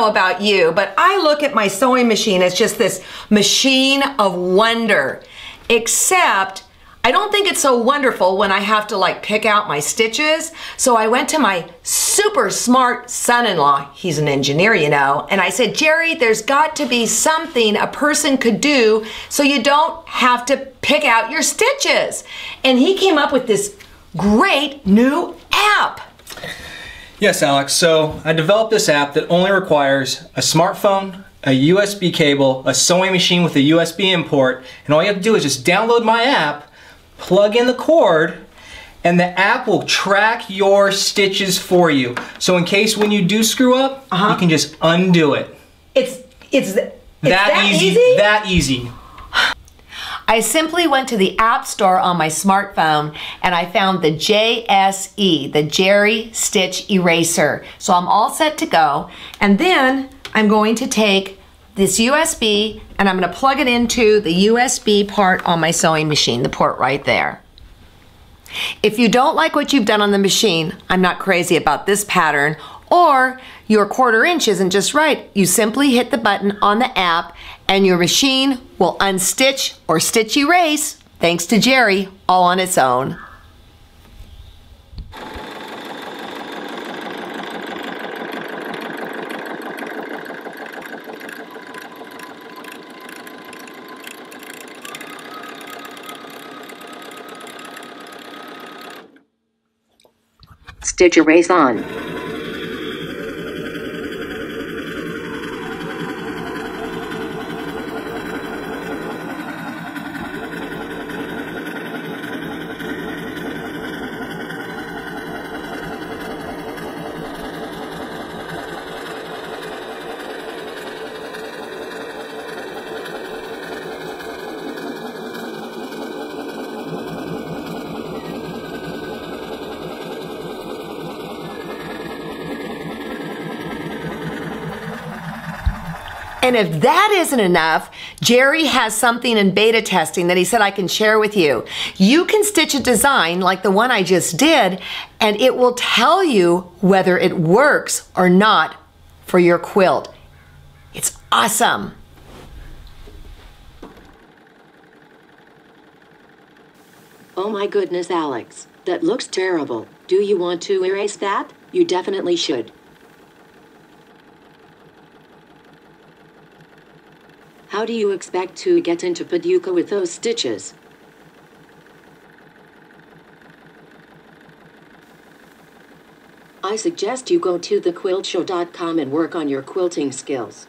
know about you, but I look at my sewing machine as just this machine of wonder, except I don't think it's so wonderful when I have to like pick out my stitches. So I went to my super smart son-in-law, he's an engineer, you know, and I said, Jerry, there's got to be something a person could do so you don't have to pick out your stitches. And he came up with this great new app. Yes, Alex, so I developed this app that only requires a smartphone, a USB cable, a sewing machine with a USB import, and all you have to do is just download my app, plug in the cord, and the app will track your stitches for you. So in case when you do screw up, you can just undo it. It's that easy? That easy. I simply went to the App Store on my smartphone and I found the JSE, the Jerry Stitch Eraser. So I'm all set to go. And then I'm going to take this USB and I'm going to plug it into the USB part on my sewing machine, the port right there. If you don't like what you've done on the machine, I'm not crazy about this pattern, or your 1/4 inch isn't just right, you simply hit the button on the app and your machine will unstitch or stitch erase, thanks to Jerry, all on its own. Stitch erase on. And if that isn't enough, Jerry has something in beta testing that he said I can share with you. You can stitch a design like the one I just did, and it will tell you whether it works or not for your quilt. It's awesome. Oh my goodness, Alex, that looks terrible. Do you want to erase that? You definitely should. How do you expect to get into Paducah with those stitches? I suggest you go to TheQuiltShow.com and work on your quilting skills.